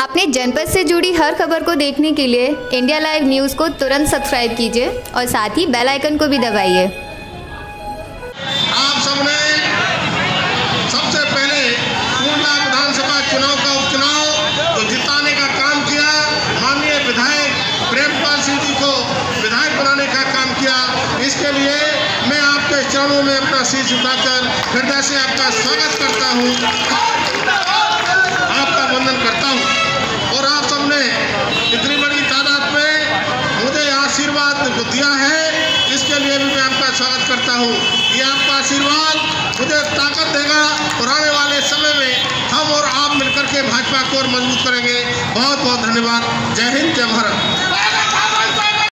अपने जनपद से जुड़ी हर खबर को देखने के लिए इंडिया लाइव न्यूज़ को तुरंत सब्सक्राइब कीजिए और साथ ही बेल आइकन को भी दबाइए। आप सबने सबसे पहले पूर्णा विधानसभा चुनाव का उपचुनाव तो जिताने का काम किया, माननीय विधायक प्रेमपाल सिंह जी को विधायक बनाने का काम किया। इसके लिए मैं आपके चरणों में अपना शीश उठाकर हृदय से आपका स्वागत करता हूँ, आपका वंदन करता हूँ। और आप सबने इतनी बड़ी तादाद में मुझे आशीर्वाद दिया है, इसके लिए भी मैं आपका स्वागत करता हूँ। ये आपका आशीर्वाद मुझे ताकत देगा और आने वाले समय में हम और आप मिलकर के भाजपा को और मजबूत करेंगे। बहुत बहुत धन्यवाद। जय हिंद, जय भारत।